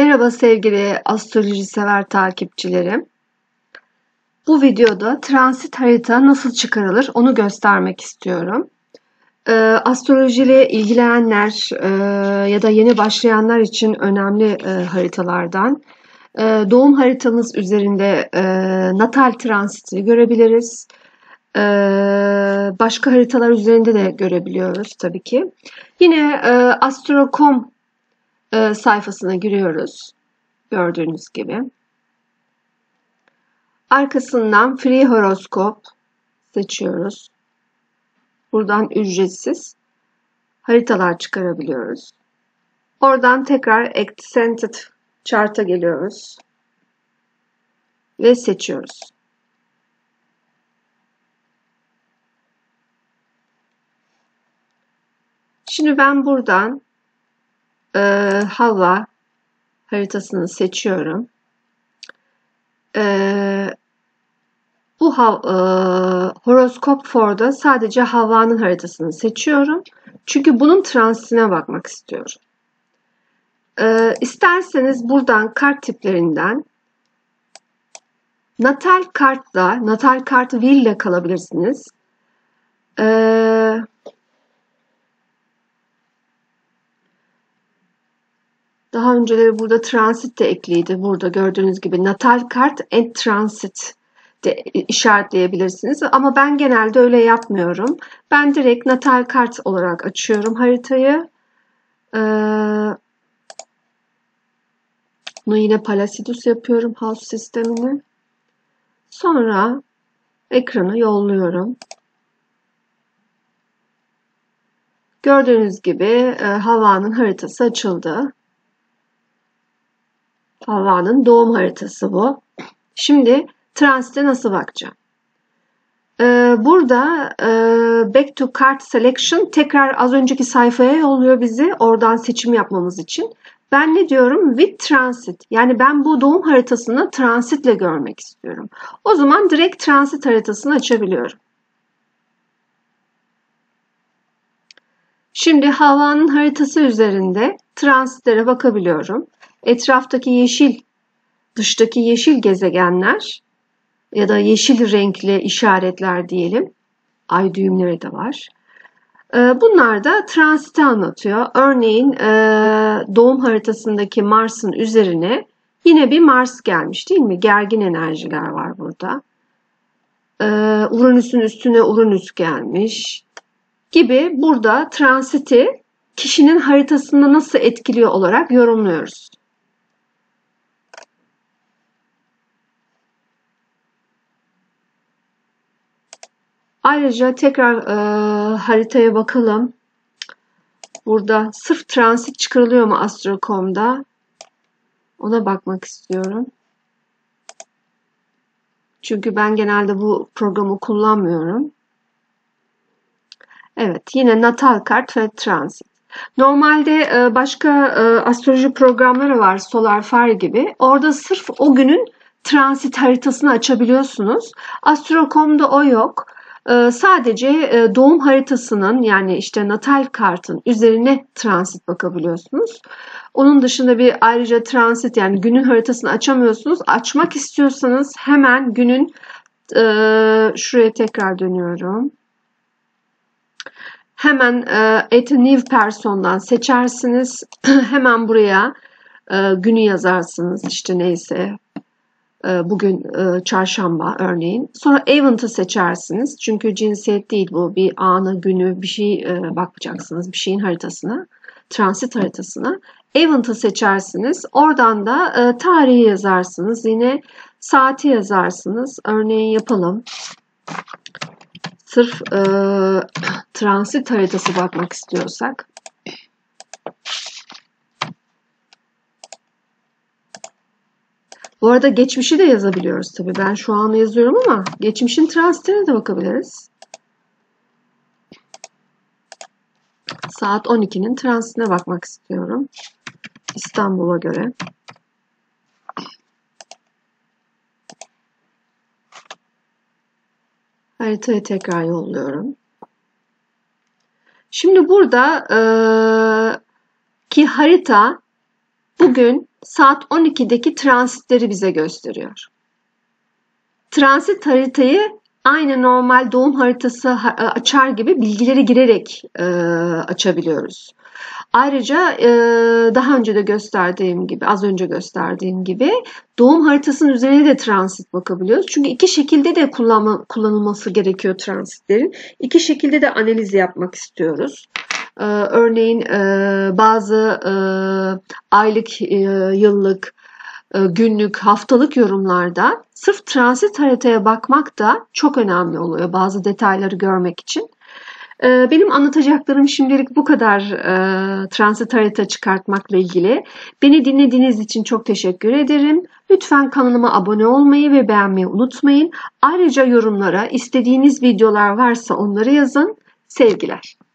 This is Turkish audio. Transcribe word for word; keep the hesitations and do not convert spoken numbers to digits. Merhaba sevgili astroloji sever takipçilerim. Bu videoda transit harita nasıl çıkarılır onu göstermek istiyorum. Ee, astrolojiyle ilgilenenler e, ya da yeni başlayanlar için önemli e, haritalardan. E, doğum haritanız üzerinde e, natal transiti görebiliriz. E, başka haritalar üzerinde de görebiliyoruz tabii ki. Yine e, astro nokta com sayfasına giriyoruz. Gördüğünüz gibi. Arkasından Free Horoskop seçiyoruz. Buradan ücretsiz haritalar çıkarabiliyoruz. Oradan tekrar Accented Chart'a geliyoruz. Ve seçiyoruz. Şimdi ben buradan E, hava haritasını seçiyorum. E, bu hav, e, horoskop for'da sadece havanın haritasını seçiyorum. Çünkü bunun transitine bakmak istiyorum. E, isterseniz buradan kart tiplerinden natal kartla, natal kart wheel ile kalabilirsiniz. Eee Daha önceleri burada transit de ekliydi. Burada gördüğünüz gibi natal kart and transit de işaretleyebilirsiniz. Ama ben genelde öyle yapmıyorum. Ben direkt natal kart olarak açıyorum haritayı. Ee, bunu yine Palasidus yapıyorum, house sistemini. Sonra ekrana yolluyorum. Gördüğünüz gibi e, havanın haritası açıldı. Havanın doğum haritası bu. Şimdi transite nasıl bakacağım? Ee, burada e, Back to Card Selection tekrar az önceki sayfaya yolluyor bizi. Oradan seçim yapmamız için. Ben ne diyorum? With Transit. Yani ben bu doğum haritasını transitle görmek istiyorum. O zaman direkt transit haritasını açabiliyorum. Şimdi havanın haritası üzerinde transitlere bakabiliyorum. Etraftaki yeşil, dıştaki yeşil gezegenler ya da yeşil renkli işaretler diyelim. Ay düğümleri de var. Bunlar da transiti anlatıyor. Örneğin doğum haritasındaki Mars'ın üzerine yine bir Mars gelmiş değil mi? Gergin enerjiler var burada. Uranüs'ün üstüne Uranüs gelmiş gibi burada transiti kişinin haritasında nasıl etkiliyor olarak yorumluyoruz. Ayrıca tekrar e, haritaya bakalım. Burada sırf transit çıkarılıyor mu astro nokta com'da? Ona bakmak istiyorum. Çünkü ben genelde bu programı kullanmıyorum. Evet, yine natal kart ve transit. Normalde e, başka e, astroloji programları var, Solar Fire gibi. Orada sırf o günün transit haritasını açabiliyorsunuz. astro nokta com'da o yok. Sadece doğum haritasının yani işte natal kartın üzerine transit bakabiliyorsunuz. Onun dışında bir ayrıca transit yani günün haritasını açamıyorsunuz. Açmak istiyorsanız hemen günün şuraya tekrar dönüyorum. Hemen At a New Person'dan seçersiniz. Hemen buraya günü yazarsınız işte neyse. Bugün çarşamba örneğin. Sonra event'ı seçersiniz. Çünkü cinsiyet değil bu. Bir ana, günü, bir şey bakacaksınız. Bir şeyin haritasına. Transit haritasına. Event'ı seçersiniz. Oradan da tarihi yazarsınız. Yine saati yazarsınız. Örneğin yapalım. Sırf e, transit haritası bakmak istiyorsak. Bu arada geçmişi de yazabiliyoruz tabii. Ben şu an yazıyorum ama geçmişin transitine de bakabiliriz. Saat on ikinin transitine bakmak istiyorum. İstanbul'a göre. Haritayı tekrar yolluyorum. Şimdi burada e, ki harita bugün saat on ikideki transitleri bize gösteriyor. Transit haritayı aynı normal doğum haritası açar gibi bilgileri girerek e, açabiliyoruz. Ayrıca e, daha önce de gösterdiğim gibi, az önce gösterdiğim gibi doğum haritasının üzerine de transit bakabiliyoruz. Çünkü iki şekilde de kullanma, kullanılması gerekiyor transitlerin. İki şekilde de analiz yapmak istiyoruz. E, örneğin e, bazı e, aylık, e, yıllık, günlük, haftalık yorumlarda sırf transit haritaya bakmak da çok önemli oluyor bazı detayları görmek için. Benim anlatacaklarım şimdilik bu kadar transit harita çıkartmakla ilgili. Beni dinlediğiniz için çok teşekkür ederim. Lütfen kanalıma abone olmayı ve beğenmeyi unutmayın. Ayrıca yorumlara istediğiniz videolar varsa onları yazın. Sevgiler.